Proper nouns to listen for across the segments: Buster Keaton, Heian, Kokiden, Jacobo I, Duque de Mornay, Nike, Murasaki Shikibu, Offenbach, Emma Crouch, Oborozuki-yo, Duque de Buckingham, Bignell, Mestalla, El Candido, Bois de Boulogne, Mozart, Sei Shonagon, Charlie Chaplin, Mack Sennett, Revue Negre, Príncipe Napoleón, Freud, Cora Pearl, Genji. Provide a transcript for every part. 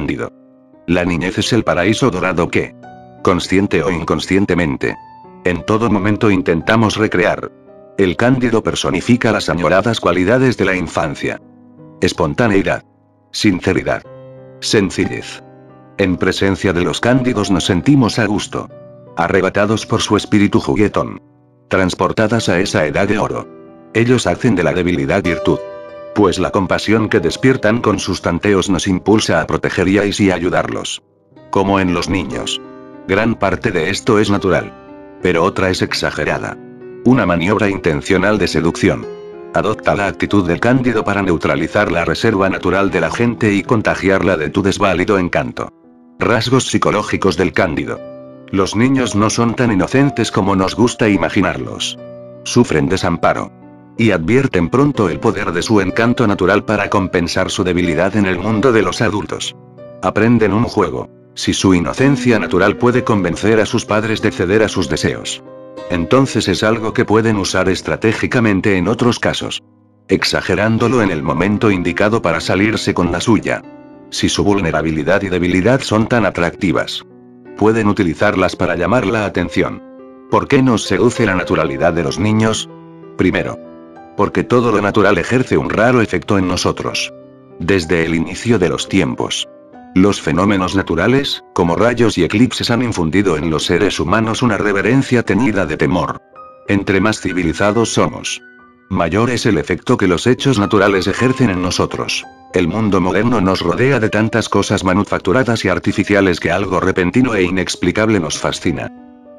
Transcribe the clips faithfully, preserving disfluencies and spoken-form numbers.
expandido. La niñez es el paraíso dorado que, consciente o inconscientemente, en todo momento intentamos recrear. El Cándido personifica las añoradas cualidades de la infancia: espontaneidad, sinceridad, sencillez. En presencia de los cándidos nos sentimos a gusto, arrebatados por su espíritu juguetón, transportadas a esa edad de oro. Ellos hacen de la debilidad virtud, pues la compasión que despiertan con sus tanteos nos impulsa a proteger y a sí ayudarlos. Como en los niños. Gran parte de esto es natural, pero otra es exagerada. Una maniobra intencional de seducción. Adopta la actitud del cándido para neutralizar la reserva natural de la gente y contagiarla de tu desválido encanto. Rasgos psicológicos del cándido. Los niños no son tan inocentes como nos gusta imaginarlos. Sufren desamparo. Y advierten pronto el poder de su encanto natural para compensar su debilidad en el mundo de los adultos. Aprenden un juego. Si su inocencia natural puede convencer a sus padres de ceder a sus deseos, entonces es algo que pueden usar estratégicamente en otros casos, exagerándolo en el momento indicado para salirse con la suya. Si su vulnerabilidad y debilidad son tan atractivas, pueden utilizarlas para llamar la atención. ¿Por qué nos seduce la naturalidad de los niños? Primero, porque todo lo natural ejerce un raro efecto en nosotros. Desde el inicio de los tiempos, los fenómenos naturales, como rayos y eclipses, han infundido en los seres humanos una reverencia teñida de temor. Entre más civilizados somos, mayor es el efecto que los hechos naturales ejercen en nosotros. El mundo moderno nos rodea de tantas cosas manufacturadas y artificiales que algo repentino e inexplicable nos fascina.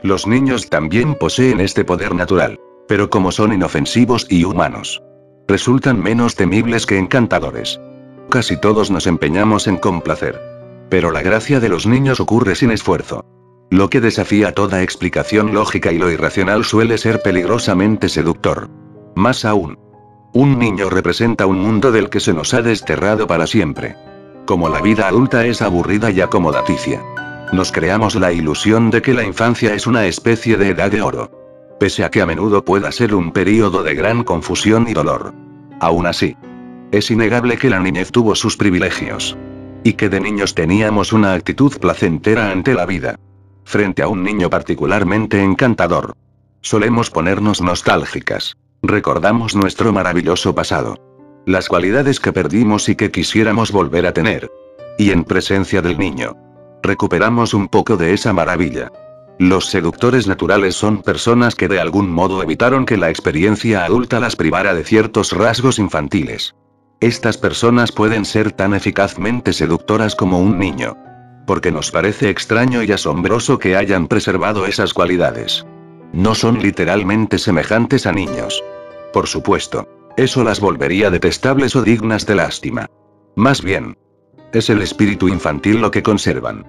Los niños también poseen este poder natural, pero como son inofensivos y humanos, resultan menos temibles que encantadores. Casi todos nos empeñamos en complacer, pero la gracia de los niños ocurre sin esfuerzo. Lo que desafía toda explicación lógica y lo irracional suele ser peligrosamente seductor. Más aún, un niño representa un mundo del que se nos ha desterrado para siempre. Como la vida adulta es aburrida y acomodaticia, nos creamos la ilusión de que la infancia es una especie de edad de oro, pese a que a menudo pueda ser un período de gran confusión y dolor. Aún así, es innegable que la niñez tuvo sus privilegios, y que de niños teníamos una actitud placentera ante la vida. Frente a un niño particularmente encantador, solemos ponernos nostálgicas. Recordamos nuestro maravilloso pasado, las cualidades que perdimos y que quisiéramos volver a tener. Y en presencia del niño, recuperamos un poco de esa maravilla. Los seductores naturales son personas que de algún modo evitaron que la experiencia adulta las privara de ciertos rasgos infantiles. Estas personas pueden ser tan eficazmente seductoras como un niño, porque nos parece extraño y asombroso que hayan preservado esas cualidades. No son literalmente semejantes a niños. Por supuesto, eso las volvería detestables o dignas de lástima. Más bien, es el espíritu infantil lo que conservan.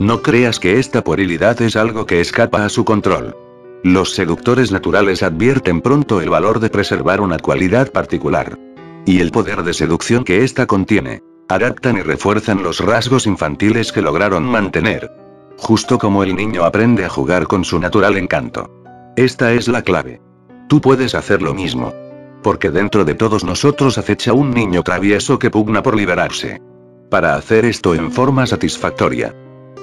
No creas que esta puerilidad es algo que escapa a su control. Los seductores naturales advierten pronto el valor de preservar una cualidad particular, y el poder de seducción que ésta contiene. Adaptan y refuerzan los rasgos infantiles que lograron mantener, justo como el niño aprende a jugar con su natural encanto. Esta es la clave. Tú puedes hacer lo mismo, porque dentro de todos nosotros acecha un niño travieso que pugna por liberarse. Para hacer esto en forma satisfactoria,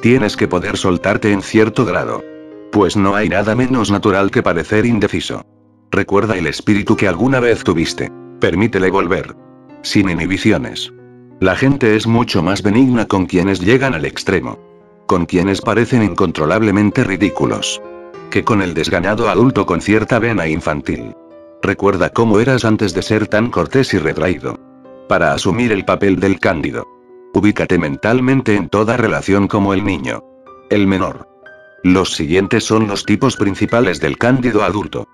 tienes que poder soltarte en cierto grado, pues no hay nada menos natural que parecer indeciso. Recuerda el espíritu que alguna vez tuviste. Permítele volver, sin inhibiciones. La gente es mucho más benigna con quienes llegan al extremo, con quienes parecen incontrolablemente ridículos, que con el desganado adulto con cierta vena infantil. Recuerda cómo eras antes de ser tan cortés y retraído. Para asumir el papel del cándido, ubícate mentalmente en toda relación como el niño, el menor. Los siguientes son los tipos principales del cándido adulto.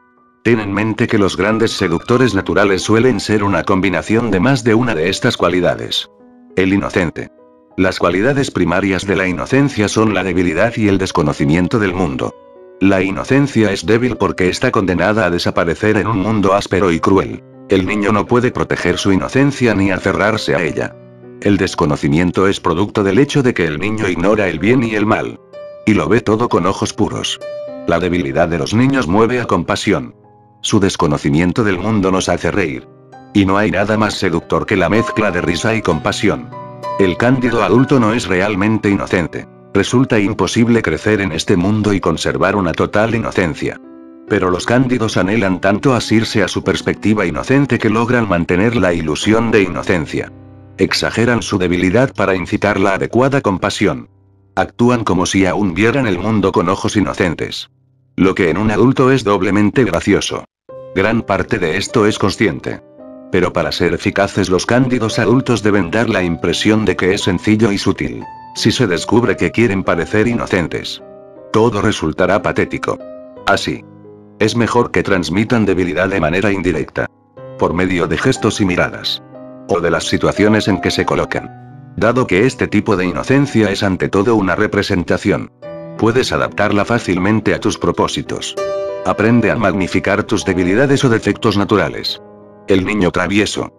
Ten en mente que los grandes seductores naturales suelen ser una combinación de más de una de estas cualidades. El inocente. Las cualidades primarias de la inocencia son la debilidad y el desconocimiento del mundo. La inocencia es débil porque está condenada a desaparecer en un mundo áspero y cruel. El niño no puede proteger su inocencia ni aferrarse a ella. El desconocimiento es producto del hecho de que el niño ignora el bien y el mal, y lo ve todo con ojos puros. La debilidad de los niños mueve a compasión. Su desconocimiento del mundo nos hace reír. Y no hay nada más seductor que la mezcla de risa y compasión. El cándido adulto no es realmente inocente. Resulta imposible crecer en este mundo y conservar una total inocencia. Pero los cándidos anhelan tanto asirse a su perspectiva inocente que logran mantener la ilusión de inocencia. Exageran su debilidad para incitar la adecuada compasión. Actúan como si aún vieran el mundo con ojos inocentes. Lo que en un adulto es doblemente gracioso. Gran parte de esto es consciente. Pero para ser eficaces los cándidos adultos deben dar la impresión de que es sencillo y sutil. Si se descubre que quieren parecer inocentes, todo resultará patético. Así, es mejor que transmitan debilidad de manera indirecta, por medio de gestos y miradas, o de las situaciones en que se colocan. Dado que este tipo de inocencia es ante todo una representación, puedes adaptarla fácilmente a tus propósitos. Aprende a magnificar tus debilidades o defectos naturales. El niño travieso.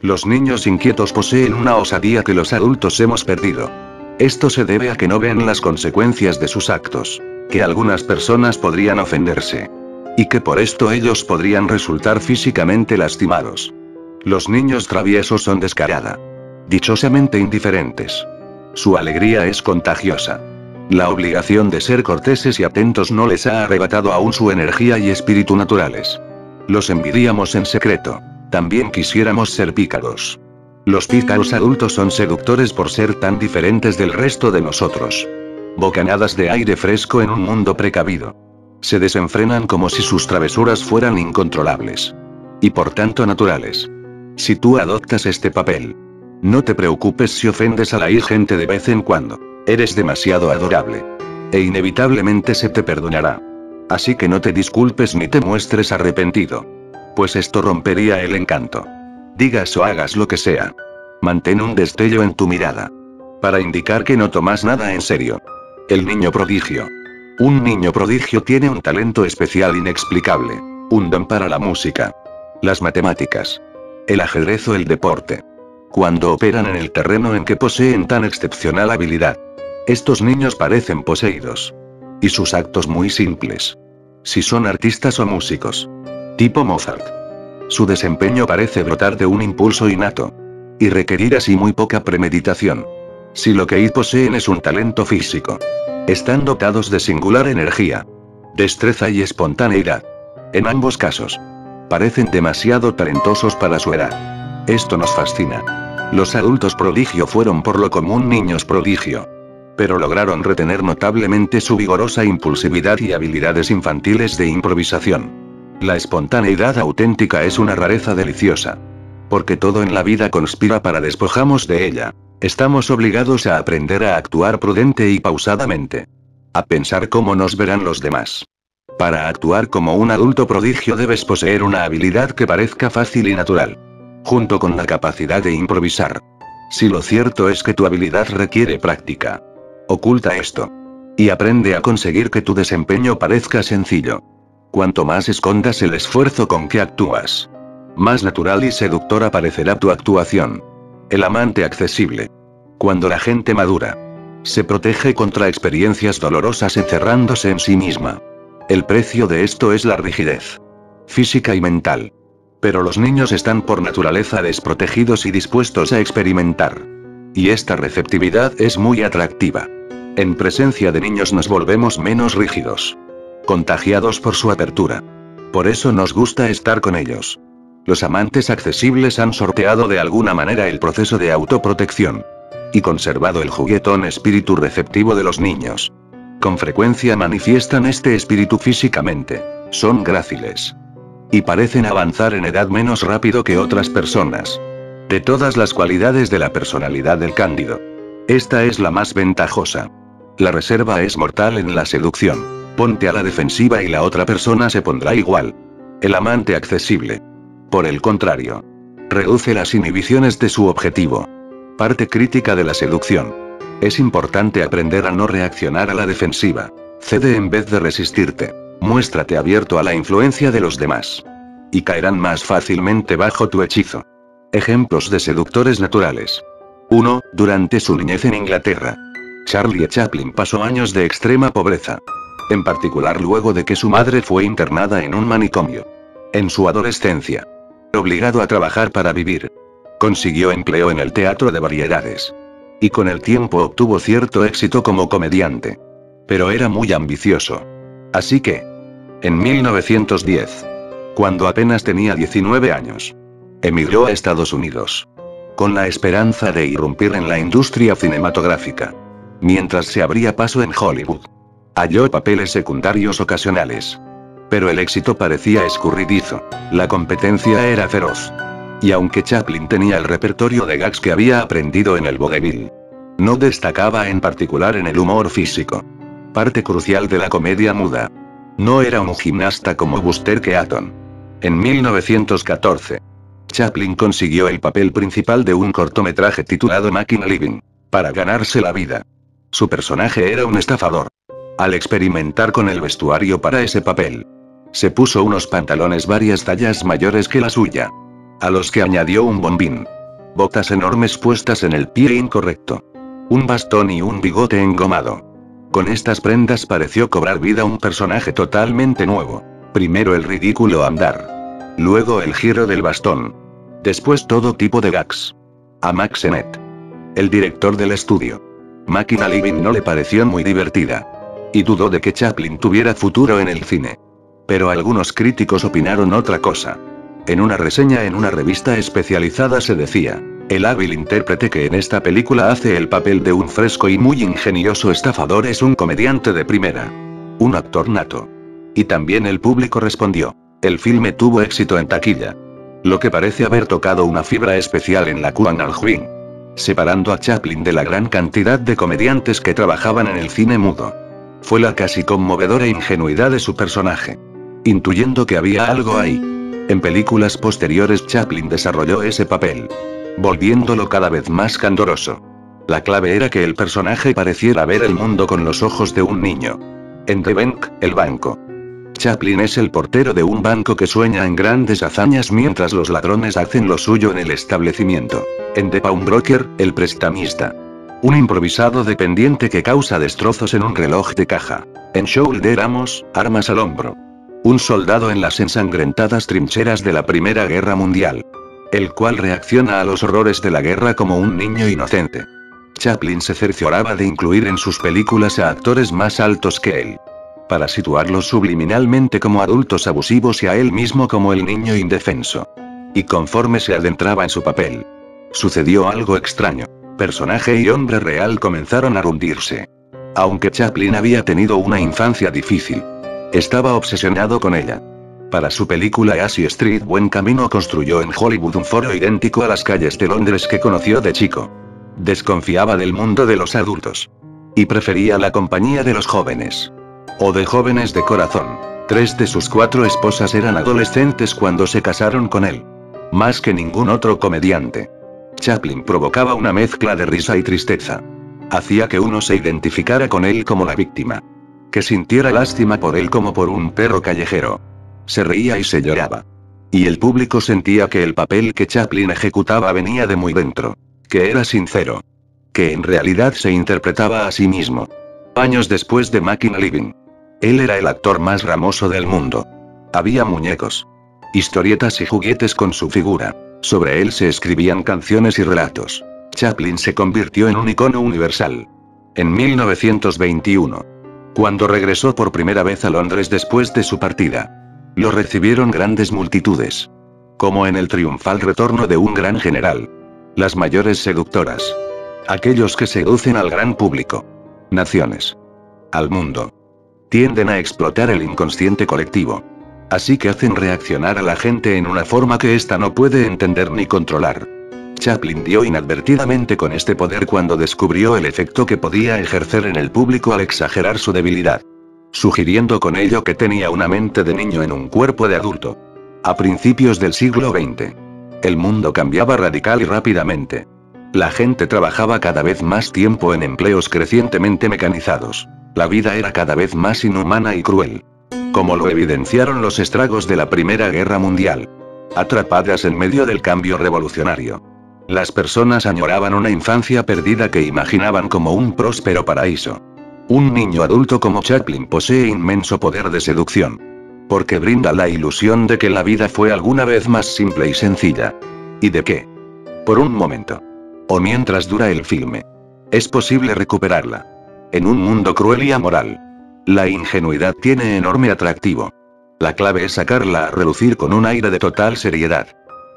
Los niños inquietos poseen una osadía que los adultos hemos perdido. Esto se debe a que no ven las consecuencias de sus actos, que algunas personas podrían ofenderse, y que por esto ellos podrían resultar físicamente lastimados. Los niños traviesos son descarada, dichosamente indiferentes. Su alegría es contagiosa. La obligación de ser corteses y atentos no les ha arrebatado aún su energía y espíritu naturales. Los envidiamos en secreto. También quisiéramos ser pícaros. Los pícaros adultos son seductores por ser tan diferentes del resto de nosotros. Bocanadas de aire fresco en un mundo precavido. Se desenfrenan como si sus travesuras fueran incontrolables. Y por tanto naturales. Si tú adoptas este papel, no te preocupes si ofendes a la gente de vez en cuando. Eres demasiado adorable. E inevitablemente se te perdonará. Así que no te disculpes ni te muestres arrepentido. Pues esto rompería el encanto. Digas o hagas lo que sea. Mantén un destello en tu mirada. Para indicar que no tomas nada en serio. El niño prodigio. Un niño prodigio tiene un talento especial inexplicable. Un don para la música. Las matemáticas. El ajedrez o el deporte. Cuando operan en el terreno en que poseen tan excepcional habilidad. Estos niños parecen poseídos. Y sus actos muy simples. Si son artistas o músicos. Tipo Mozart. Su desempeño parece brotar de un impulso innato. Y requerir así muy poca premeditación. Si lo que poseen es un talento físico. Están dotados de singular energía. Destreza y espontaneidad. En ambos casos. Parecen demasiado talentosos para su edad. Esto nos fascina. Los adultos prodigio fueron por lo común niños prodigio. Pero lograron retener notablemente su vigorosa impulsividad y habilidades infantiles de improvisación. La espontaneidad auténtica es una rareza deliciosa. Porque todo en la vida conspira para despojarnos de ella. Estamos obligados a aprender a actuar prudente y pausadamente. A pensar cómo nos verán los demás. Para actuar como un adulto prodigio debes poseer una habilidad que parezca fácil y natural. Junto con la capacidad de improvisar. Si lo cierto es que tu habilidad requiere práctica. Oculta esto. Y aprende a conseguir que tu desempeño parezca sencillo. Cuanto más escondas el esfuerzo con que actúas, más natural y seductora parecerá tu actuación. El amante accesible. Cuando la gente madura, se protege contra experiencias dolorosas encerrándose en sí misma. El precio de esto es la rigidez física y mental. Pero los niños están por naturaleza desprotegidos y dispuestos a experimentar. Y esta receptividad es muy atractiva. En presencia de niños nos volvemos menos rígidos. Contagiados por su apertura. Por eso nos gusta estar con ellos. Los amantes accesibles han sorteado de alguna manera el proceso de autoprotección. Y conservado el juguetón espíritu receptivo de los niños. Con frecuencia manifiestan este espíritu físicamente. Son gráciles. Y parecen avanzar en edad menos rápido que otras personas. De todas las cualidades de la personalidad del cándido, esta es la más ventajosa. La reserva es mortal en la seducción. Ponte a la defensiva y la otra persona se pondrá igual. El amante accesible, por el contrario, reduce las inhibiciones de su objetivo. Parte crítica de la seducción. Es importante aprender a no reaccionar a la defensiva. Cede en vez de resistirte. Muéstrate abierto a la influencia de los demás. Y caerán más fácilmente bajo tu hechizo. Ejemplos de seductores naturales. uno. Durante su niñez en Inglaterra, Charlie Chaplin pasó años de extrema pobreza. En particular luego de que su madre fue internada en un manicomio. En su adolescencia, obligado a trabajar para vivir, consiguió empleo en el teatro de variedades. y con el tiempo obtuvo cierto éxito como comediante. Pero era muy ambicioso. Así que, en mil novecientos diez, cuando apenas tenía diecinueve años, emigró a Estados Unidos, con la esperanza de irrumpir en la industria cinematográfica, mientras se abría paso en Hollywood. Halló papeles secundarios ocasionales. Pero el éxito parecía escurridizo. La competencia era feroz. Y aunque Chaplin tenía el repertorio de gags que había aprendido en el vodevil, no destacaba en particular en el humor físico, parte crucial de la comedia muda. No era un gimnasta como Buster Keaton. En mil novecientos catorce, Chaplin consiguió el papel principal de un cortometraje titulado Making a Living, para ganarse la vida. Su personaje era un estafador. Al experimentar con el vestuario para ese papel, se puso unos pantalones varias tallas mayores que la suya, a los que añadió un bombín, botas enormes puestas en el pie incorrecto, un bastón y un bigote engomado. Con estas prendas pareció cobrar vida un personaje totalmente nuevo. Primero el ridículo andar, luego el giro del bastón, después todo tipo de gags. A Mack Sennett, el director del estudio, Making a Living no le pareció muy divertida, y dudó de que Chaplin tuviera futuro en el cine. Pero algunos críticos opinaron otra cosa. En una reseña en una revista especializada se decía: el hábil intérprete que en esta película hace el papel de un fresco y muy ingenioso estafador es un comediante de primera, un actor nato. Y también el público respondió. El filme tuvo éxito en taquilla, lo que parece haber tocado una fibra especial en la Kuan Al-Juin, separando a Chaplin de la gran cantidad de comediantes que trabajaban en el cine mudo. Fue la casi conmovedora ingenuidad de su personaje. Intuyendo que había algo ahí, en películas posteriores Chaplin desarrolló ese papel, volviéndolo cada vez más candoroso. La clave era que el personaje pareciera ver el mundo con los ojos de un niño. En The Bank, el banco, Chaplin es el portero de un banco que sueña en grandes hazañas mientras los ladrones hacen lo suyo en el establecimiento. En The Pawnbroker, el prestamista, un improvisado dependiente que causa destrozos en un reloj de caja. En Shoulder Amos, armas al hombro, un soldado en las ensangrentadas trincheras de la Primera Guerra Mundial, el cual reacciona a los horrores de la guerra como un niño inocente. Chaplin se cercioraba de incluir en sus películas a actores más altos que él, para situarlos subliminalmente como adultos abusivos y a él mismo como el niño indefenso. Y conforme se adentraba en su papel, sucedió algo extraño. Personaje y hombre real comenzaron a hundirse. Aunque Chaplin había tenido una infancia difícil, estaba obsesionado con ella. Para su película Easy Street Buen Camino construyó en Hollywood un foro idéntico a las calles de Londres que conoció de chico. Desconfiaba del mundo de los adultos, y prefería la compañía de los jóvenes, o de jóvenes de corazón. Tres de sus cuatro esposas eran adolescentes cuando se casaron con él. Más que ningún otro comediante, Chaplin provocaba una mezcla de risa y tristeza. Hacía que uno se identificara con él como la víctima, que sintiera lástima por él como por un perro callejero. Se reía y se lloraba. Y el público sentía que el papel que Chaplin ejecutaba venía de muy dentro, que era sincero, que en realidad se interpretaba a sí mismo. Años después de Making a Living, él era el actor más ramoso del mundo. Había muñecos, historietas y juguetes con su figura. Sobre él se escribían canciones y relatos. Chaplin se convirtió en un icono universal. En mil novecientos veintiuno, cuando regresó por primera vez a Londres después de su partida, lo recibieron grandes multitudes, como en el triunfal retorno de un gran general. Las mayores seductoras, aquellos que seducen al gran público, naciones, al mundo, tienden a explotar el inconsciente colectivo. Así que hacen reaccionar a la gente en una forma que ésta no puede entender ni controlar. Chaplin dio inadvertidamente con este poder cuando descubrió el efecto que podía ejercer en el público al exagerar su debilidad, sugiriendo con ello que tenía una mente de niño en un cuerpo de adulto. A principios del siglo veinte, el mundo cambiaba radical y rápidamente. La gente trabajaba cada vez más tiempo en empleos crecientemente mecanizados. La vida era cada vez más inhumana y cruel, como lo evidenciaron los estragos de la Primera Guerra Mundial. Atrapadas en medio del cambio revolucionario, las personas añoraban una infancia perdida que imaginaban como un próspero paraíso. Un niño adulto como Chaplin posee inmenso poder de seducción, porque brinda la ilusión de que la vida fue alguna vez más simple y sencilla, y de que, por un momento, o mientras dura el filme, Es posible recuperarla. En un mundo cruel y amoral. La ingenuidad tiene enorme atractivo. La clave es sacarla a relucir con un aire de total seriedad.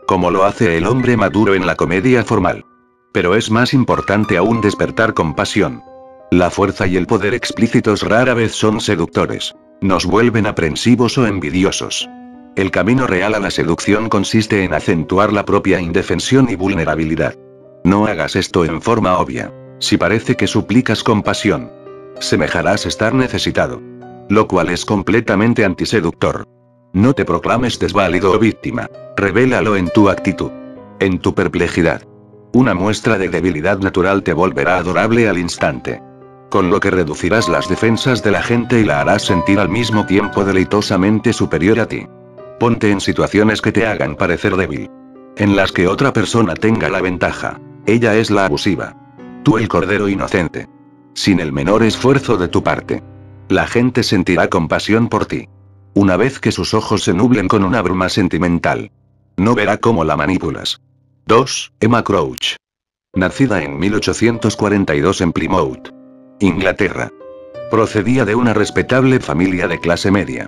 Como lo hace el hombre maduro en la comedia formal. Pero es más importante aún despertar con pasión. La fuerza y el poder explícitos rara vez son seductores. Nos vuelven aprensivos o envidiosos. El camino real a la seducción consiste en acentuar la propia indefensión y vulnerabilidad. No hagas esto en forma obvia. Si parece que suplicas compasión, semejarás estar necesitado. Lo cual es completamente antiseductor. No te proclames desválido o víctima. Revélalo en tu actitud. En tu perplejidad. Una muestra de debilidad natural te volverá adorable al instante. Con lo que reducirás las defensas de la gente y la harás sentir al mismo tiempo deleitosamente superior a ti. Ponte en situaciones que te hagan parecer débil. En las que otra persona tenga la ventaja. Ella es la abusiva. Tú el cordero inocente. Sin el menor esfuerzo de tu parte. La gente sentirá compasión por ti. Una vez que sus ojos se nublen con una bruma sentimental. No verá cómo la manipulas. dos. Emma Crouch. Nacida en mil ochocientos cuarenta y dos en Plymouth, Inglaterra. Procedía de una respetable familia de clase media.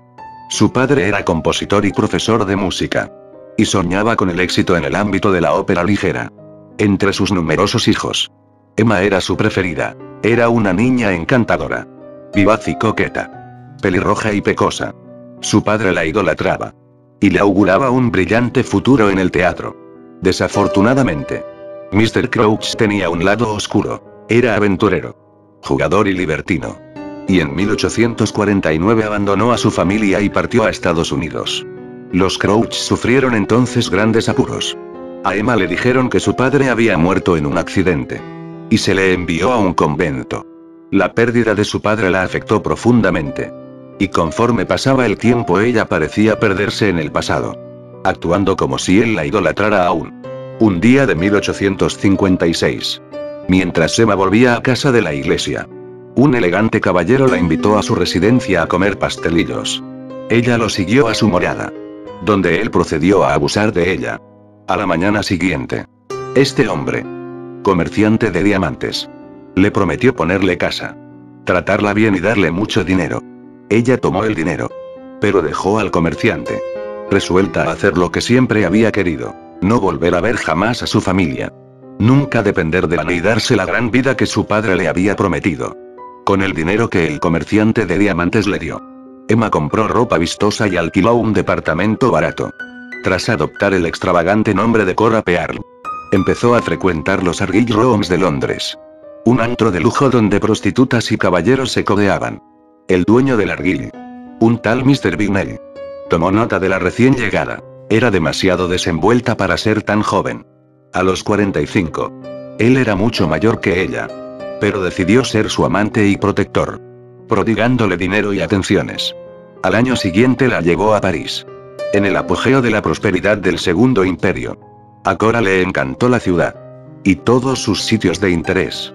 Su padre era compositor y profesor de música. Y soñaba con el éxito en el ámbito de la ópera ligera. Entre sus numerosos hijos, Emma era su preferida. Era una niña encantadora. Vivaz y coqueta. Pelirroja y pecosa. Su padre la idolatraba. Y le auguraba un brillante futuro en el teatro. Desafortunadamente, mister Crouch tenía un lado oscuro. Era aventurero. Jugador y libertino. Y en mil ochocientos cuarenta y nueve abandonó a su familia y partió a Estados Unidos. Los Crouch sufrieron entonces grandes apuros. A Emma le dijeron que su padre había muerto en un accidente. Y se le envió a un convento. La pérdida de su padre la afectó profundamente. Y conforme pasaba el tiempo ella parecía perderse en el pasado. Actuando como si él la idolatrara aún. Un día de mil ochocientos cincuenta y seis. Mientras Emma volvía a casa de la iglesia, un elegante caballero la invitó a su residencia a comer pastelillos. Ella lo siguió a su morada, donde él procedió a abusar de ella. A la mañana siguiente, este hombre, comerciante de diamantes, le prometió ponerle casa, tratarla bien y darle mucho dinero. Ella tomó el dinero, pero dejó al comerciante, resuelta a hacer lo que siempre había querido, no volver a ver jamás a su familia. Nunca depender de la ni darse la gran vida que su padre le había prometido. Con el dinero que el comerciante de diamantes le dio, Emma compró ropa vistosa y alquiló un departamento barato. Tras adoptar el extravagante nombre de Cora Pearl, empezó a frecuentar los Argyll Rooms de Londres. Un antro de lujo donde prostitutas y caballeros se codeaban. El dueño del Argyll, un tal mister Bignell, tomó nota de la recién llegada. Era demasiado desenvuelta para ser tan joven. A los cuarenta y cinco. Él era mucho mayor que ella. Pero decidió ser su amante y protector. Prodigándole dinero y atenciones. Al año siguiente la llevó a París. En el apogeo de la prosperidad del Segundo Imperio. A Cora le encantó la ciudad. Y todos sus sitios de interés.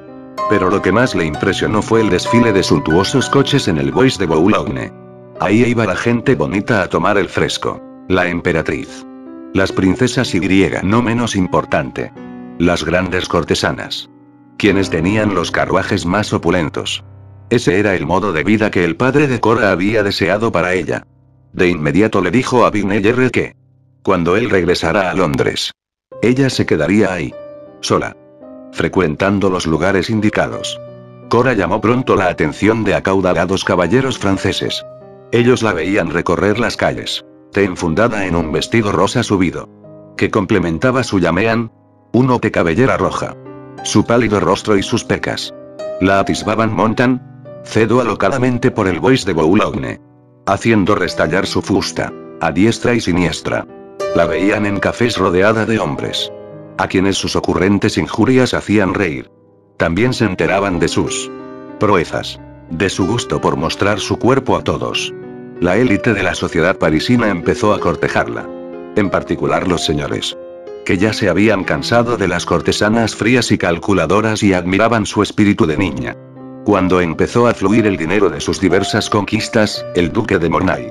Pero lo que más le impresionó fue el desfile de suntuosos coches en el Bois de Boulogne. Ahí iba la gente bonita a tomar el fresco. La emperatriz. Las princesas y griega no menos importante. Las grandes cortesanas. Quienes tenían los carruajes más opulentos. Ese era el modo de vida que el padre de Cora había deseado para ella. De inmediato le dijo a Bignell que, cuando él regresara a Londres, ella se quedaría ahí. Sola. Frecuentando los lugares indicados. Cora llamó pronto la atención de acaudalados caballeros franceses. Ellos la veían recorrer las calles. Enfundada en un vestido rosa subido, que complementaba su llameán, un ote cabellera roja, su pálido rostro y sus pecas. La atisbaban montan, cedo alocadamente por el Bois de Boulogne, haciendo restallar su fusta, a diestra y siniestra. La veían en cafés rodeada de hombres, a quienes sus ocurrentes injurias hacían reír. También se enteraban de sus proezas, de su gusto por mostrar su cuerpo a todos. La élite de la sociedad parisina empezó a cortejarla. En particular los señores. Que ya se habían cansado de las cortesanas frías y calculadoras y admiraban su espíritu de niña. Cuando empezó a fluir el dinero de sus diversas conquistas, el Duque de Mornay,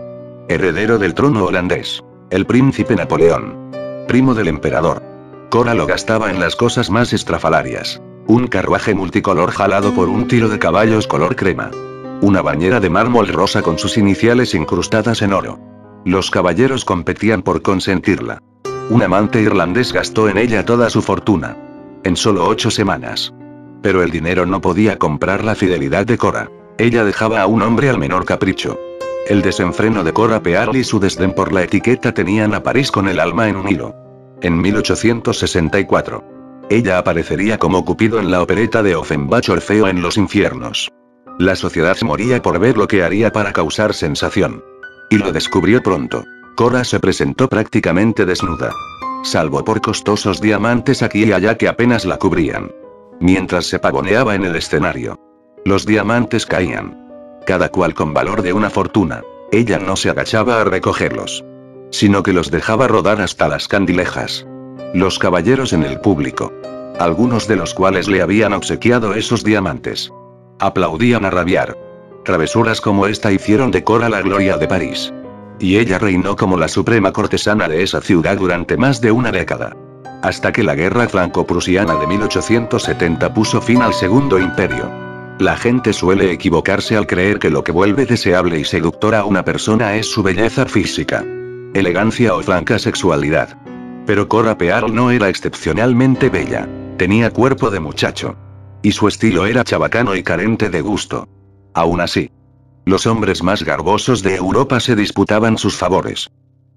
heredero del trono holandés, el Príncipe Napoleón, primo del emperador. Cora lo gastaba en las cosas más estrafalarias. un carruaje multicolor jalado por un tiro de caballos color crema. Una bañera de mármol rosa con sus iniciales incrustadas en oro. Los caballeros competían por consentirla. Un amante irlandés gastó en ella toda su fortuna. En solo ocho semanas. Pero el dinero no podía comprar la fidelidad de Cora. Ella dejaba a un hombre al menor capricho. El desenfreno de Cora Pearl y su desdén por la etiqueta tenían a París con el alma en un hilo. En mil ochocientos sesenta y cuatro. Ella aparecería como Cupido en la opereta de Offenbach Orfeo en los infiernos. La sociedad se moría por ver lo que haría para causar sensación. Y lo descubrió pronto. Cora se presentó prácticamente desnuda. Salvo por costosos diamantes aquí y allá que apenas la cubrían. Mientras se pavoneaba en el escenario. Los diamantes caían. Cada cual con valor de una fortuna. Ella no se agachaba a recogerlos. Sino que los dejaba rodar hasta las candilejas. Los caballeros en el público. Algunos de los cuales le habían obsequiado esos diamantes. Aplaudían a rabiar. Travesuras como esta hicieron de Cora la gloria de París. Y ella reinó como la suprema cortesana de esa ciudad durante más de una década. Hasta que la guerra franco-prusiana de mil ochocientos setenta puso fin al Segundo Imperio. La gente suele equivocarse al creer que lo que vuelve deseable y seductora a una persona es su belleza física, elegancia o franca sexualidad. Pero Cora Pearl no era excepcionalmente bella. Tenía cuerpo de muchacho. Y su estilo era chabacano y carente de gusto. Aún así, los hombres más garbosos de Europa se disputaban sus favores,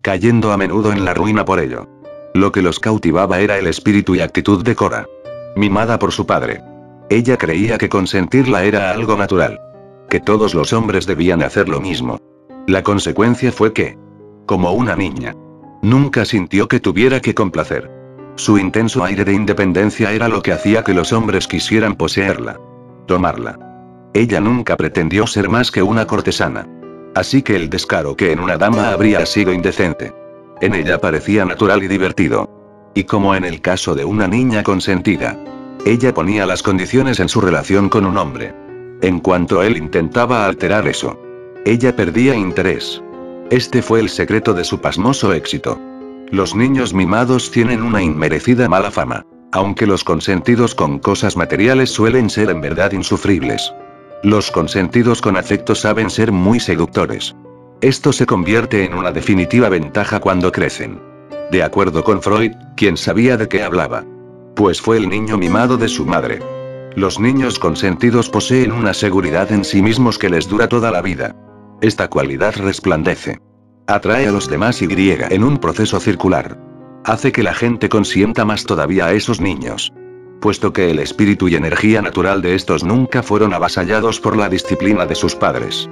cayendo a menudo en la ruina por ello. Lo que los cautivaba era el espíritu y actitud de Cora. Mimada por su padre. Ella creía que consentirla era algo natural. Que todos los hombres debían hacer lo mismo. La consecuencia fue que, como una niña, nunca sintió que tuviera que complacer. Su intenso aire de independencia era lo que hacía que los hombres quisieran poseerla. Tomarla. Ella nunca pretendió ser más que una cortesana. Así que el descaro que en una dama habría sido indecente, en ella parecía natural y divertido. Y como en el caso de una niña consentida, ella ponía las condiciones en su relación con un hombre. En cuanto él intentaba alterar eso, ella perdía interés. Este fue el secreto de su pasmoso éxito. Los niños mimados tienen una inmerecida mala fama, aunque los consentidos con cosas materiales suelen ser en verdad insufribles. Los consentidos con afecto saben ser muy seductores. Esto se convierte en una definitiva ventaja cuando crecen. De acuerdo con Freud, quien sabía de qué hablaba. Pues fue el niño mimado de su madre. Los niños consentidos poseen una seguridad en sí mismos que les dura toda la vida. Esta cualidad resplandece. Atrae a los demás y griega en un proceso circular. Hace que la gente consienta más todavía a esos niños. Puesto que el espíritu y energía natural de estos nunca fueron avasallados por la disciplina de sus padres.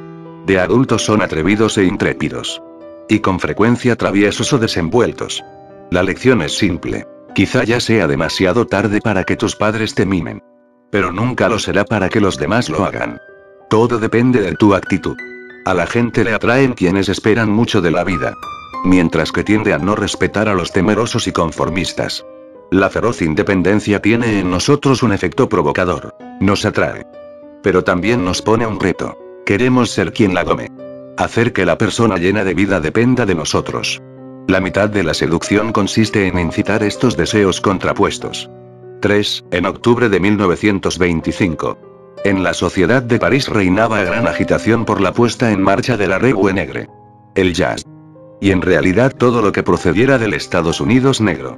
De adultos son atrevidos e intrépidos. Y con frecuencia traviesos o desenvueltos. La lección es simple. Quizá ya sea demasiado tarde para que tus padres te mimen. Pero nunca lo será para que los demás lo hagan. Todo depende de tu actitud. A la gente le atraen quienes esperan mucho de la vida, mientras que tiende a no respetar a los temerosos y conformistas. La feroz independencia tiene en nosotros un efecto provocador. Nos atrae. Pero también nos pone un reto. Queremos ser quien la gome. Hacer que la persona llena de vida dependa de nosotros. La mitad de la seducción consiste en incitar estos deseos contrapuestos. tres. En octubre de mil novecientos veinticinco. En la sociedad de París reinaba gran agitación por la puesta en marcha de la Revue Negre. El jazz. Y en realidad todo lo que procediera del Estados Unidos negro.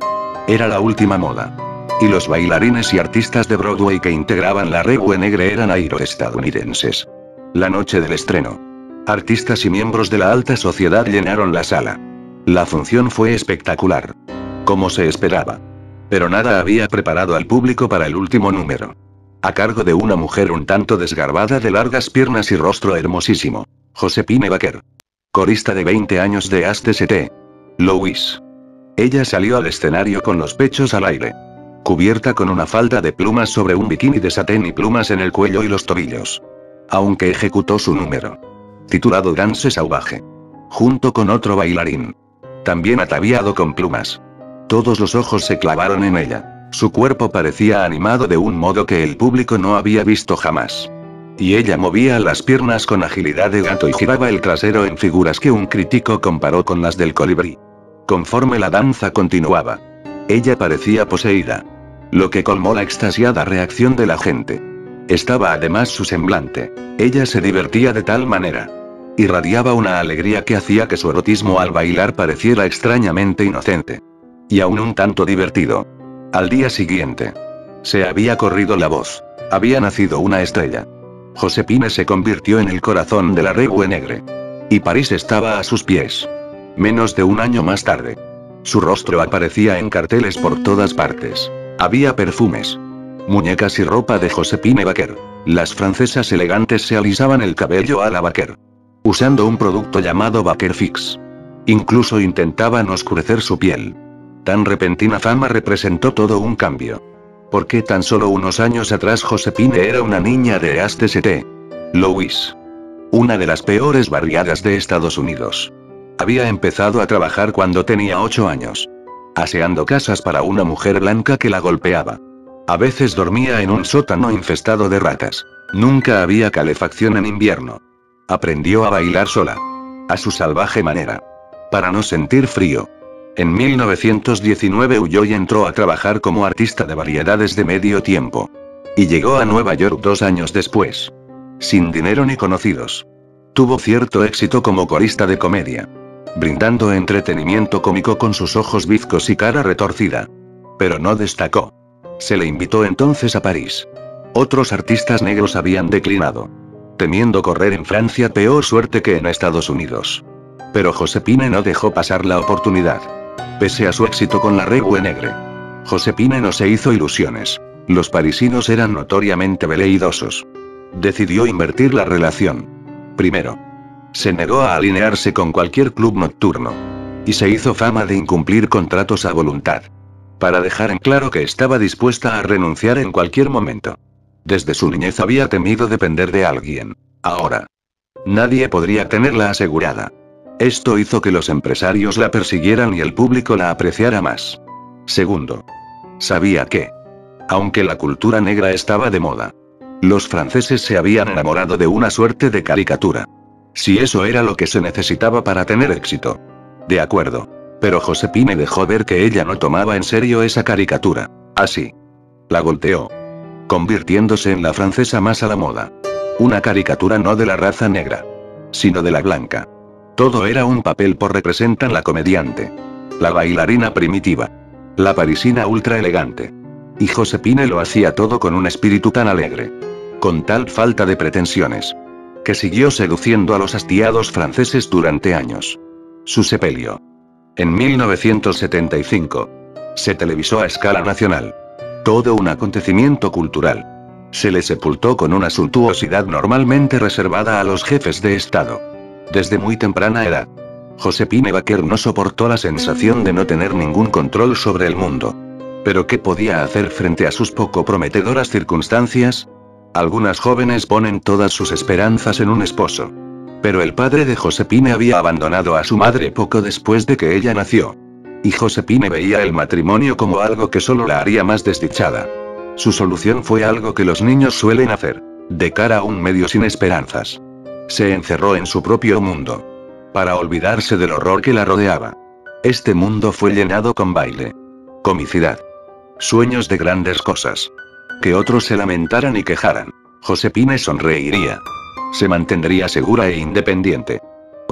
Era la última moda. Y los bailarines y artistas de Broadway que integraban la Revue Negre eran afroestadounidenses. La noche del estreno. Artistas y miembros de la alta sociedad llenaron la sala. La función fue espectacular. Como se esperaba. Pero nada había preparado al público para el último número. A cargo de una mujer un tanto desgarbada de largas piernas y rostro hermosísimo. Josephine Baker. Corista de veinte años de Saint Louis. Ella salió al escenario con los pechos al aire. Cubierta con una falda de plumas sobre un bikini de satén y plumas en el cuello y los tobillos. Aunque ejecutó su número, titulado Danse Sauvage, junto con otro bailarín, también ataviado con plumas. Todos los ojos se clavaron en ella. Su cuerpo parecía animado de un modo que el público no había visto jamás. Y ella movía las piernas con agilidad de gato y giraba el trasero en figuras que un crítico comparó con las del colibrí. Conforme la danza continuaba, ella parecía poseída. lo que colmó la extasiada reacción de la gente. Estaba además su semblante. Ella se divertía de tal manera. Irradiaba una alegría que hacía que su erotismo al bailar pareciera extrañamente inocente. Y aún un tanto divertido. Al día siguiente. Se había corrido la voz. Había nacido una estrella. Josephine se convirtió en el corazón de la Revue Negre. Y París estaba a sus pies. Menos de un año más tarde. Su rostro aparecía en carteles por todas partes. Había perfumes, muñecas y ropa de Josephine Baker. Las francesas elegantes se alisaban el cabello a la Baker, usando un producto llamado Baker Fix. Incluso intentaban oscurecer su piel. Tan repentina fama representó todo un cambio. Porque tan solo unos años atrás Josephine era una niña de East St. Louis, una de las peores barriadas de Estados Unidos. Había empezado a trabajar cuando tenía ocho años, aseando casas para una mujer blanca que la golpeaba. A veces dormía en un sótano infestado de ratas. Nunca había calefacción en invierno. Aprendió a bailar sola, a su salvaje manera, para no sentir frío. En mil novecientos diecinueve huyó y entró a trabajar como artista de variedades de medio tiempo. Y llegó a Nueva York dos años después. Sin dinero ni conocidos. Tuvo cierto éxito como corista de comedia, brindando entretenimiento cómico con sus ojos bizcos y cara retorcida. Pero no destacó. Se le invitó entonces a París. Otros artistas negros habían declinado, temiendo correr en Francia peor suerte que en Estados Unidos. Pero Josephine no dejó pasar la oportunidad. Pese a su éxito con la Revue Negre, Josephine no se hizo ilusiones. Los parisinos eran notoriamente veleidosos. Decidió invertir la relación. Primero, se negó a alinearse con cualquier club nocturno. Y se hizo fama de incumplir contratos a voluntad. Para dejar en claro que estaba dispuesta a renunciar en cualquier momento. Desde su niñez había temido depender de alguien. Ahora, nadie podría tenerla asegurada. Esto hizo que los empresarios la persiguieran y el público la apreciara más. Segundo, sabía que, aunque la cultura negra estaba de moda, los franceses se habían enamorado de una suerte de caricatura. Si eso era lo que se necesitaba para tener éxito. De acuerdo. Pero Josephine dejó ver que ella no tomaba en serio esa caricatura. Así, la golpeó, convirtiéndose en la francesa más a la moda. Una caricatura no de la raza negra, sino de la blanca. Todo era un papel por representan la comediante, la bailarina primitiva, la parisina ultra elegante. Y Josephine lo hacía todo con un espíritu tan alegre, con tal falta de pretensiones, que siguió seduciendo a los hastiados franceses durante años. Su sepelio. En mil novecientos setenta y cinco, se televisó a escala nacional. Todo un acontecimiento cultural. Se le sepultó con una suntuosidad normalmente reservada a los jefes de Estado. Desde muy temprana edad, Josephine Baker no soportó la sensación de no tener ningún control sobre el mundo. ¿Pero qué podía hacer frente a sus poco prometedoras circunstancias? Algunas jóvenes ponen todas sus esperanzas en un esposo. Pero el padre de Josephine había abandonado a su madre poco después de que ella nació. Y Josephine veía el matrimonio como algo que solo la haría más desdichada. Su solución fue algo que los niños suelen hacer, de cara a un medio sin esperanzas. Se encerró en su propio mundo, para olvidarse del horror que la rodeaba. Este mundo fue llenado con baile, comicidad, sueños de grandes cosas. Que otros se lamentaran y quejaran, Josephine sonreiría. Se mantendría segura e independiente.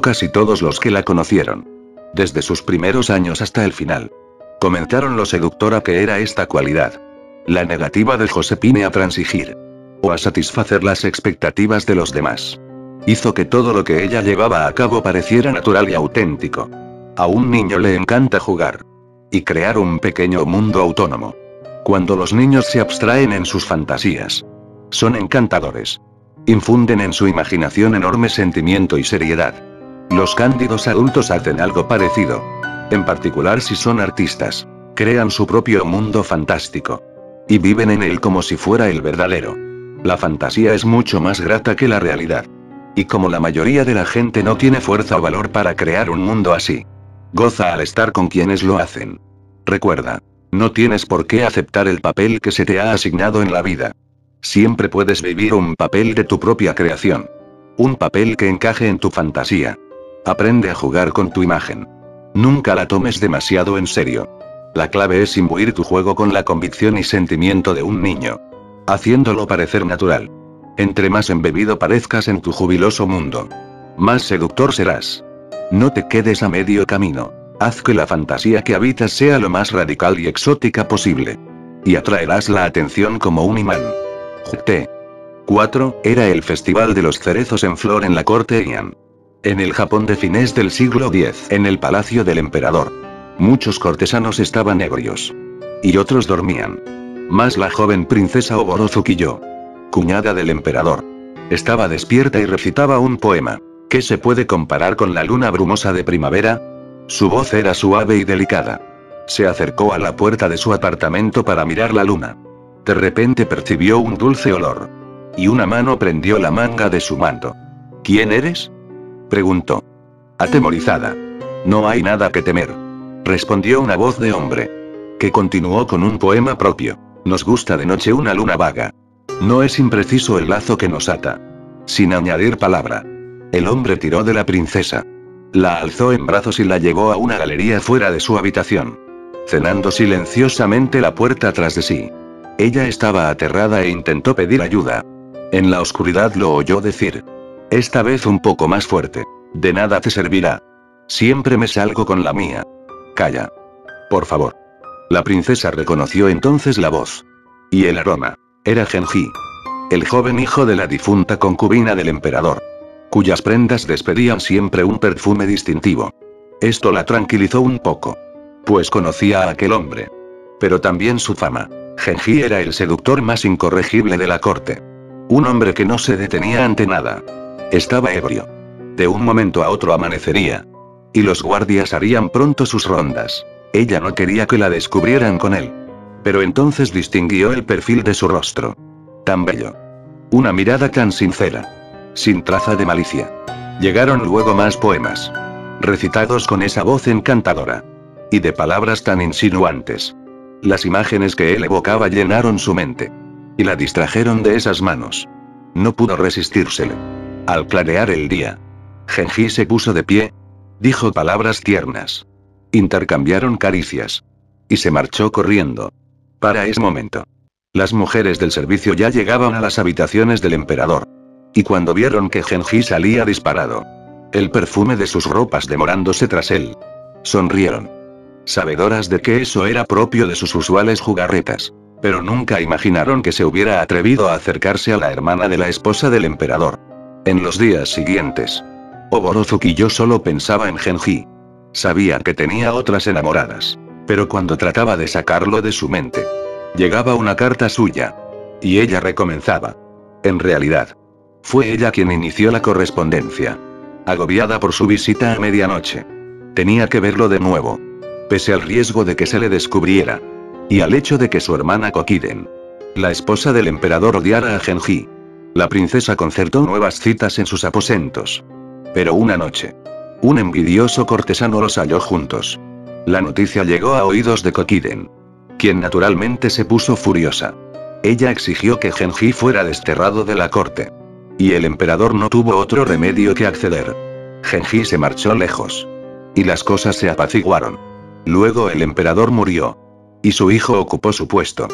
Casi todos los que la conocieron, desde sus primeros años hasta el final, comentaron lo seductora que era esta cualidad. La negativa de Josephine a transigir, o a satisfacer las expectativas de los demás, hizo que todo lo que ella llevaba a cabo pareciera natural y auténtico. A un niño le encanta jugar y crear un pequeño mundo autónomo. Cuando los niños se abstraen en sus fantasías, son encantadores. Infunden en su imaginación enorme sentimiento y seriedad. Los cándidos adultos hacen algo parecido. En particular si son artistas, crean su propio mundo fantástico. Y viven en él como si fuera el verdadero. La fantasía es mucho más grata que la realidad. Y como la mayoría de la gente no tiene fuerza o valor para crear un mundo así, goza al estar con quienes lo hacen. Recuerda, no tienes por qué aceptar el papel que se te ha asignado en la vida. Siempre puedes vivir un papel de tu propia creación. Un papel que encaje en tu fantasía. Aprende a jugar con tu imagen. Nunca la tomes demasiado en serio. La clave es imbuir tu juego con la convicción y sentimiento de un niño, haciéndolo parecer natural. Entre más embebido parezcas en tu jubiloso mundo, más seductor serás. No te quedes a medio camino. Haz que la fantasía que habitas sea lo más radical y exótica posible, y atraerás la atención como un imán. J T cuatro era el festival de los cerezos en flor en la corte Heian. En el Japón de fines del siglo diez, en el palacio del emperador. Muchos cortesanos estaban ebrios, y otros dormían. Más la joven princesa Oborozuki-yo, cuñada del emperador, estaba despierta y recitaba un poema, que se puede comparar con la luna brumosa de primavera. Su voz era suave y delicada. Se acercó a la puerta de su apartamento para mirar la luna. De repente percibió un dulce olor, y una mano prendió la manga de su manto. ¿Quién eres?, preguntó. Atemorizada. No hay nada que temer, respondió una voz de hombre, que continuó con un poema propio. Nos gusta de noche una luna vaga. No es impreciso el lazo que nos ata. Sin añadir palabra, el hombre tiró de la princesa. La alzó en brazos y la llevó a una galería fuera de su habitación, cenando silenciosamente la puerta tras de sí. Ella estaba aterrada e intentó pedir ayuda. En la oscuridad lo oyó decir, esta vez un poco más fuerte, de nada te servirá. Siempre me salgo con la mía. Calla, por favor. La princesa reconoció entonces la voz y el aroma. Era Genji, el joven hijo de la difunta concubina del emperador, cuyas prendas despedían siempre un perfume distintivo. Esto la tranquilizó un poco, pues conocía a aquel hombre, pero también su fama. Genji era el seductor más incorregible de la corte. Un hombre que no se detenía ante nada. Estaba ebrio. De un momento a otro amanecería, y los guardias harían pronto sus rondas. Ella no quería que la descubrieran con él, pero entonces distinguió el perfil de su rostro. Tan bello. Una mirada tan sincera, sin traza de malicia. Llegaron luego más poemas, recitados con esa voz encantadora, y de palabras tan insinuantes. Las imágenes que él evocaba llenaron su mente, y la distrajeron de esas manos. No pudo resistírsele. Al clarear el día, Genji se puso de pie, dijo palabras tiernas, intercambiaron caricias, y se marchó corriendo. Para ese momento, las mujeres del servicio ya llegaban a las habitaciones del emperador, y cuando vieron que Genji salía disparado, el perfume de sus ropas demorándose tras él, sonrieron, sabedoras de que eso era propio de sus usuales jugarretas, pero nunca imaginaron que se hubiera atrevido a acercarse a la hermana de la esposa del emperador. En los días siguientes, Oborozuki-yo solo pensaba en Genji. Sabía que tenía otras enamoradas, pero cuando trataba de sacarlo de su mente, llegaba una carta suya, y ella recomenzaba. En realidad, fue ella quien inició la correspondencia. Agobiada por su visita a medianoche, tenía que verlo de nuevo, pese al riesgo de que se le descubriera, y al hecho de que su hermana Kokiden, la esposa del emperador, odiara a Genji. La princesa concertó nuevas citas en sus aposentos, pero una noche, un envidioso cortesano los halló juntos. La noticia llegó a oídos de Kokiden, quien naturalmente se puso furiosa. Ella exigió que Genji fuera desterrado de la corte, y el emperador no tuvo otro remedio que acceder. Genji se marchó lejos, y las cosas se apaciguaron. Luego el emperador murió, y su hijo ocupó su puesto.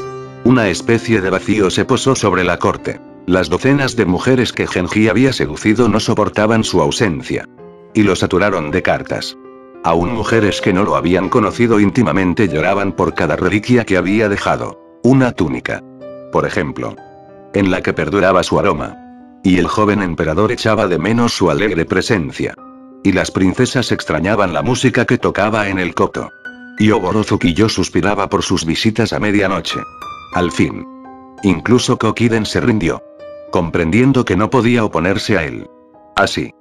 Una especie de vacío se posó sobre la corte. Las docenas de mujeres que Genji había seducido no soportaban su ausencia, y lo saturaron de cartas. Aún mujeres que no lo habían conocido íntimamente lloraban por cada reliquia que había dejado. Una túnica, por ejemplo, en la que perduraba su aroma, y el joven emperador echaba de menos su alegre presencia, y las princesas extrañaban la música que tocaba en el koto, y Oborozuki-yo suspiraba por sus visitas a medianoche. Al fin, incluso Kokiden se rindió, comprendiendo que no podía oponerse a él. Así,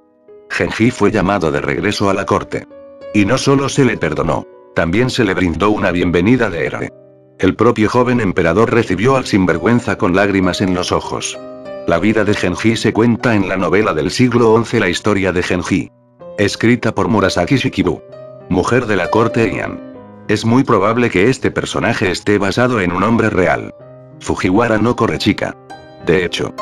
Genji fue llamado de regreso a la corte. Y no solo se le perdonó, también se le brindó una bienvenida de héroe. El propio joven emperador recibió al sinvergüenza con lágrimas en los ojos. La vida de Genji se cuenta en la novela del siglo once La historia de Genji, escrita por Murasaki Shikibu, mujer de la corte Heian. Es muy probable que este personaje esté basado en un hombre real, Fujiwara no Korechika. De hecho,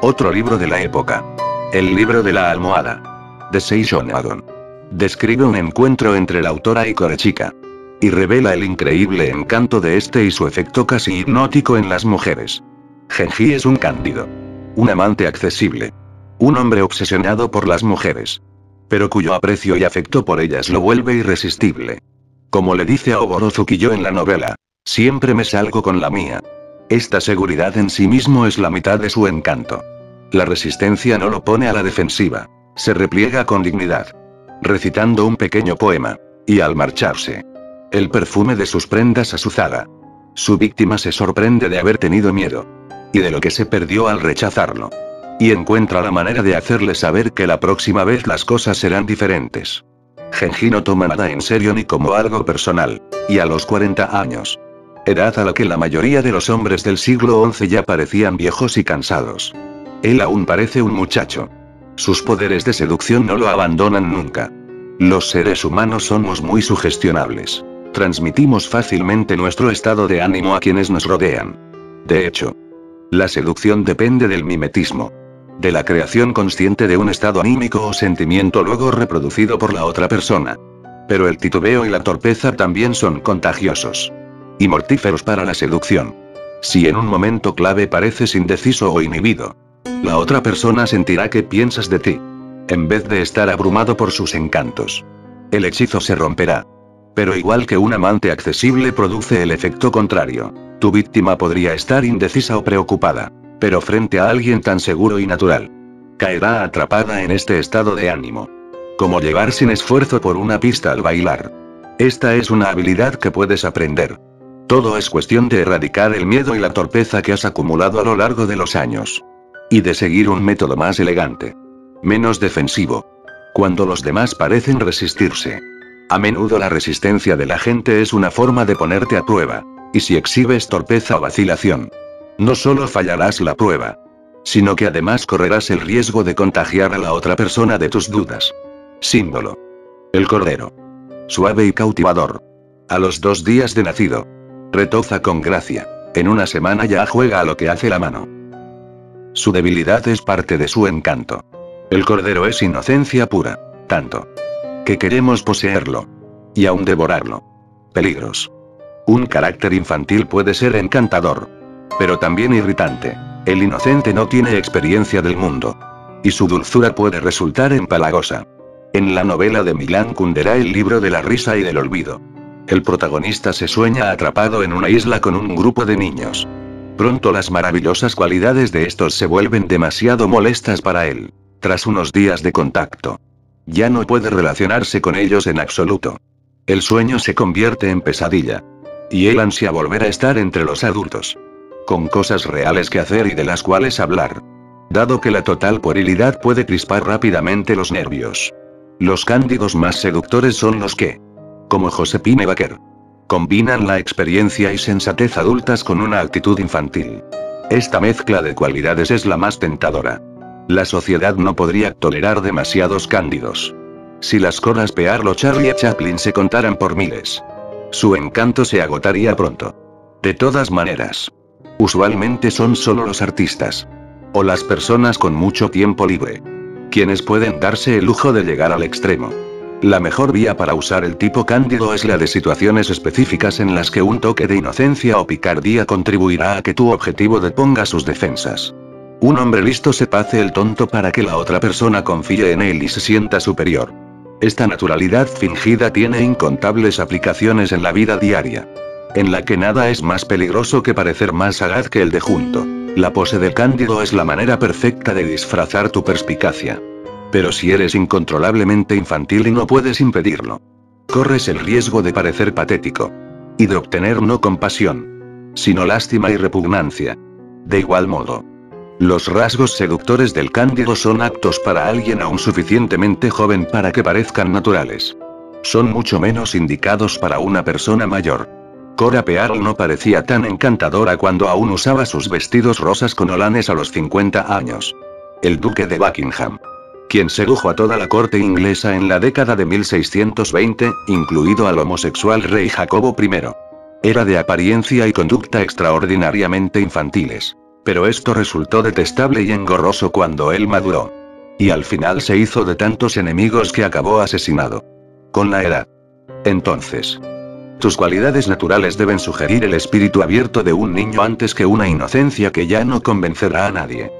otro libro de la época, El libro de la almohada, de Sei Shonagon, describe un encuentro entre la autora y Korechika. y revela el increíble encanto de este y su efecto casi hipnótico en las mujeres. Genji es un cándido. Un amante accesible. Un hombre obsesionado por las mujeres. Pero cuyo aprecio y afecto por ellas lo vuelve irresistible. Como le dice a Oborozuki-yo en la novela, siempre me salgo con la mía. Esta seguridad en sí mismo es la mitad de su encanto. La resistencia no lo pone a la defensiva. Se repliega con dignidad. Recitando un pequeño poema. Y al marcharse. El perfume de sus prendas azuzara. Su víctima se sorprende de haber tenido miedo. Y de lo que se perdió al rechazarlo. Y encuentra la manera de hacerle saber que la próxima vez las cosas serán diferentes. Genji no toma nada en serio ni como algo personal. Y a los cuarenta años. Edad a la que la mayoría de los hombres del siglo once ya parecían viejos y cansados. Él aún parece un muchacho. Sus poderes de seducción no lo abandonan nunca. Los seres humanos somos muy sugestionables. Transmitimos fácilmente nuestro estado de ánimo a quienes nos rodean. De hecho, la seducción depende del mimetismo. De la creación consciente de un estado anímico o sentimiento luego reproducido por la otra persona. Pero el titubeo y la torpeza también son contagiosos. Y mortíferos para la seducción. Si en un momento clave pareces indeciso o inhibido, la otra persona sentirá que piensas de ti. En vez de estar abrumado por sus encantos, el hechizo se romperá. Pero igual que un amante accesible produce el efecto contrario. Tu víctima podría estar indecisa o preocupada, pero frente a alguien tan seguro y natural, caerá atrapada en este estado de ánimo. Como llevar sin esfuerzo por una pista al bailar. Esta es una habilidad que puedes aprender. Todo es cuestión de erradicar el miedo y la torpeza que has acumulado a lo largo de los años. Y de seguir un método más elegante. Menos defensivo. Cuando los demás parecen resistirse. A menudo la resistencia de la gente es una forma de ponerte a prueba. Y si exhibes torpeza o vacilación, no solo fallarás la prueba, sino que además correrás el riesgo de contagiar a la otra persona de tus dudas. Símbolo. El cordero. Suave y cautivador. A los dos días de nacido. Retoza con gracia. En una semana ya juega a lo que hace la mano. Su debilidad es parte de su encanto. El cordero es inocencia pura. Tanto que queremos poseerlo. Y aún devorarlo. Peligros. Un carácter infantil puede ser encantador. Pero también irritante. El inocente no tiene experiencia del mundo. Y su dulzura puede resultar empalagosa. En la novela de Milan Kundera El libro de la risa y del olvido. El protagonista se sueña atrapado en una isla con un grupo de niños. Pronto las maravillosas cualidades de estos se vuelven demasiado molestas para él. Tras unos días de contacto, ya no puede relacionarse con ellos en absoluto. El sueño se convierte en pesadilla. Y él ansía volver a estar entre los adultos. Con cosas reales que hacer y de las cuales hablar. Dado que la total puerilidad puede crispar rápidamente los nervios. Los cándidos más seductores son los que, como Josephine Baker, combinan la experiencia y sensatez adultas con una actitud infantil. Esta mezcla de cualidades es la más tentadora. La sociedad no podría tolerar demasiados cándidos. Si las Cora Pearl o Charlie Chaplin se contaran por miles, su encanto se agotaría pronto. De todas maneras, usualmente son solo los artistas, o las personas con mucho tiempo libre, quienes pueden darse el lujo de llegar al extremo. La mejor vía para usar el tipo cándido es la de situaciones específicas en las que un toque de inocencia o picardía contribuirá a que tu objetivo deponga sus defensas. Un hombre listo se hace el tonto para que la otra persona confíe en él y se sienta superior. Esta naturalidad fingida tiene incontables aplicaciones en la vida diaria, en la que nada es más peligroso que parecer más sagaz que el dejunto. La pose del cándido es la manera perfecta de disfrazar tu perspicacia. Pero si eres incontrolablemente infantil y no puedes impedirlo, corres el riesgo de parecer patético. Y de obtener no compasión, sino lástima y repugnancia. De igual modo, los rasgos seductores del cándido son aptos para alguien aún suficientemente joven para que parezcan naturales. Son mucho menos indicados para una persona mayor. Cora Pearl no parecía tan encantadora cuando aún usaba sus vestidos rosas con olanes a los cincuenta años. El duque de Buckingham, quien sedujo a toda la corte inglesa en la década de mil seiscientos veinte, incluido al homosexual rey Jacobo primero. Era de apariencia y conducta extraordinariamente infantiles, pero esto resultó detestable y engorroso cuando él maduró. Y al final se hizo de tantos enemigos que acabó asesinado. Con la edad. Entonces, Tus cualidades naturales deben sugerir el espíritu abierto de un niño antes que una inocencia que ya no convencerá a nadie.